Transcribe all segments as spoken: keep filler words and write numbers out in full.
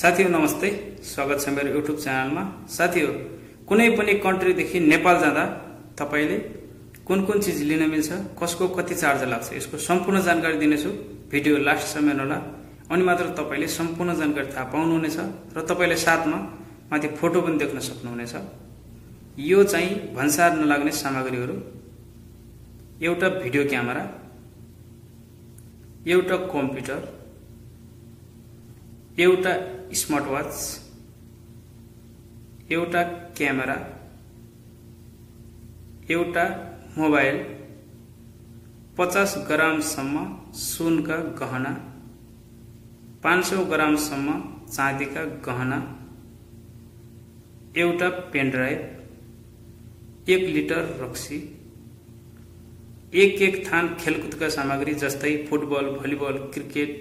साथियों नमस्ते, स्वागत छ मेरो युट्युब च्यानलमा। साथियों, कुनै पनि कन्ट्री देखि नेपाल जाँदा तपाईले कुन-कुन चीज लिन मिल्छ, कसको कति चार्ज लाग्छ, यसको सम्पूर्ण जानकारी दिनेछु। भिडियो लास्ट सम्म हेर्नुहोला, अनि मात्र तपाईले सम्पूर्ण जानकारी थाहा पाउनुहुनेछ र तपाईले साथमा माथि फोटो पनि देख्न सक्नुहुनेछ। यो चाहिँ भन्सार नलाग्ने सामग्रीहरू: एउटा भिडियो क्यामेरा, एउटा कम्प्युटर, एउटा स्मार्ट वाच, एउटा क्यामेरा, एउटा मोबाइल, पचास ग्राम सम्म सुनका गहना, पाँच सय ग्राम सम्म चाँदीका गहना, एउटा पेन ड्राइभ, एक लिटर रक्सी, एक एक थान खेलकुदका सामग्री जस्तै फुटबल, भलिबल, क्रिकेट,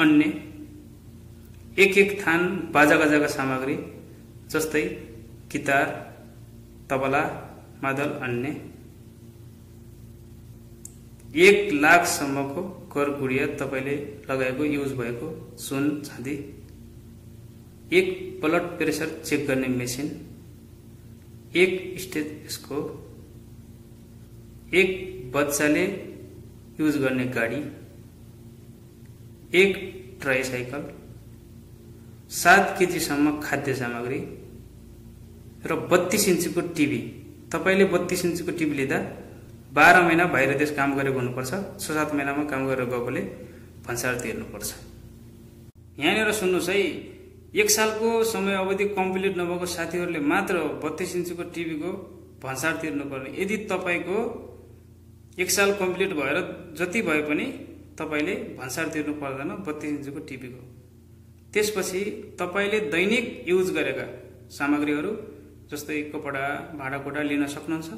अन्य एक एक थान बाजागाजाका सामग्री जस्तै गिटार, तबला, मादल, अन्य एक लाख सम्मको कर गुडिया तपाईले लगाएको युज भएको सुन चाँदी, एक ब्लड प्रेसर चेक गर्ने मेसिन, एक स्टेथोस्कोप, एक बच्चाले युज गर्ने गाडी, एक ट्राइसाइकल, सात केजी सम्म खाद्य सामग्री र बत्तीस इन्चको टिभी। तपाईले बत्तीस इन्चको टिभी लिँदा बाह्र महिना बाहिर देश काम गरेको हुनुपर्छ, छ सात महिनामा काम गरेर गएकोले भन्सार तिर्नुपर्छ। यहाँनिर सुन्नुस् है, एक सालको समय अवधि कम्प्लिट नभएको साथीहरूले मात्र बत्तीस इन्चको टिभीको भन्सार तिर्नुपर्ने। यदि तपाईको एक साल कम्प्लिट भएर जति भए पनि तपाईले भन्सार तिर्नु पर्दैन बत्तीस इन्चको टिभीको। त्यसपछि तपाईले दैनिक युज गरेका सामग्रीहरू जस्तै कपडा, भाँडाकुँडा लिन सक्नुहुन्छ,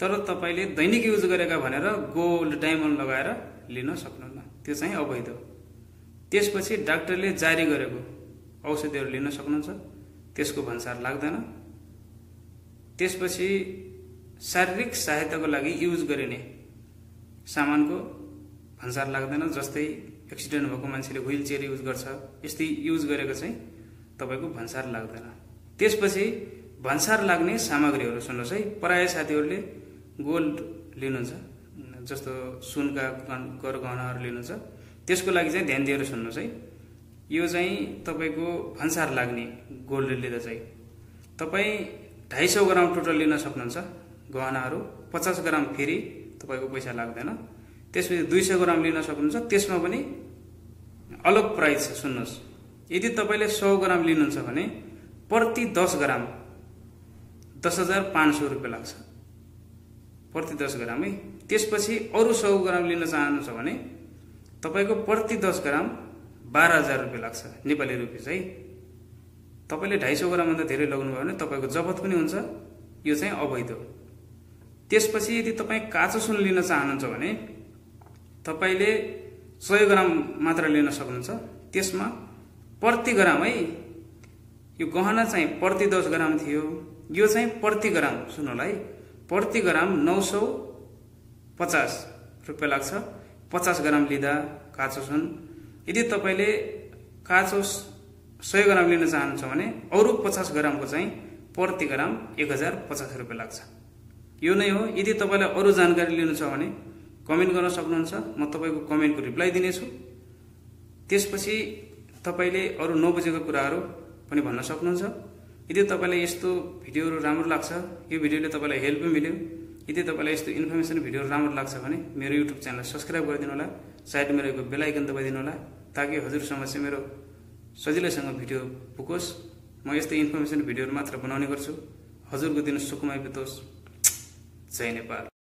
तर तपाईले दैनिक युज गरेका भनेर गोल्ड, डायमन्ड लगाएर लिन सक्नुहुन्न, त्यो चाहिँ अवैध हो। त्यसपछि डाक्टरले जारी गरेको औषधिहरू लिन सक्नुहुन्छ, त्यसको भन्सार लाग्दैन। त्यसपछि शारीरिक सहायताको लागि युज गरिने सामानको भन्सार लाग्दैन, जस्तै एक्सिडेन्ट भएको मान्छेले व्हील चेयर युज गर्छ, यस्तै युज गरेको चाहिँ तपाईको भन्सार लाग्दैन। त्यसपछि भन्सार लाग्ने सामग्रीहरू सुन्नुस् है। प्राय साथीहरूले गोल्ड लिनुहुन्छ, जस्तो सुनका गरगहनाहरू लिनुहुन्छ, त्यसको लागि चाहिँ ध्यान दिएर सुन्नुस् है। यो चाहिँ तपाईको भन्सार लाग्ने। गोल्ड लिँदा चाहिँ तपाई ढाई सौ ग्राम टोटल लिन सक्नुहुन्छ गहनाहरू, पचास ग्राम फेरि तपाईको पैसा लाग्दैन। त्यसपछि दुई सौ ग्राम लिन सक्नुहुन्छ, त्यसमा पनि अलग प्राइस छ। सुन्नुहोस्, यदि तपाईँले सौ ग्राम लिनुहुन्छ भने प्रति दस ग्राम दस हजार पाँच सौ रुपियाँ लाग्छ, प्रति दस ग्राम है। त्यसपछि अरू सौ ग्राम लिन चाहनुहुन्छ भने तपाईँको प्रति दस ग्राम बाह्र हजार रुपियाँ लाग्छ नेपाली रुपियाँ है। तपाईले ढाई सौ ग्रामभन्दा धेरै लगाउनुभयो भने तपाईँको जफत पनि हुन्छ, यो चाहिँ अवैध हो। त्यसपछि यदि तपाईँ काँचो सुन लिन चाहनुहुन्छ भने तपाईँले सय ग्राम मात्र लिन सक्नुहुन्छ, त्यसमा प्रति ग्राम है। यो गहना चाहिँ प्रति दस ग्राम थियो, यो चाहिँ प्रति ग्राम, सुन्नुलाई, प्रति ग्राम नौ सौ पचास रुपियाँ लाग्छ पचास ग्राम लिँदा काँचो सुन। यदि तपाईँले काँचो सय ग्राम लिन चाहनुहुन्छ भने अरू पचास ग्रामको चाहिँ प्रति ग्राम एक हजार पचास रुपियाँ लाग्छ। यो नै हो। यदि तपाईँलाई अरू जानकारी लिनु छ भने कमेन्ट गर्न सक्नुहुन्छ, म तपाईँको कमेन्टको रिप्लाई दिनेछु। त्यसपछि तपाईँले अरू नबुझेको कुराहरू पनि भन्न सक्नुहुन्छ। यदि तपाईँलाई यस्तो भिडियोहरू राम्रो लाग्छ, यो भिडियोले तपाईँलाई हेल्प मिल्यो, यदि तपाईँलाई यस्तो इन्फर्मेसन भिडियोहरू राम्रो लाग्छ भने मेरो युट्युब च्यानल सब्सक्राइब गरिदिनु होला, साइडमा रहेको बेल आइकन दबाइदिनु होला, ताकि हजुरसम्म चाहिँ मेरो सजिलैसँग भिडियो पुगोस्। म यस्तै इन्फर्मेसन भिडियोहरू मात्र बनाउने गर्छु। हजुरको दिन सुखमय बितोस्। जय नेपाल।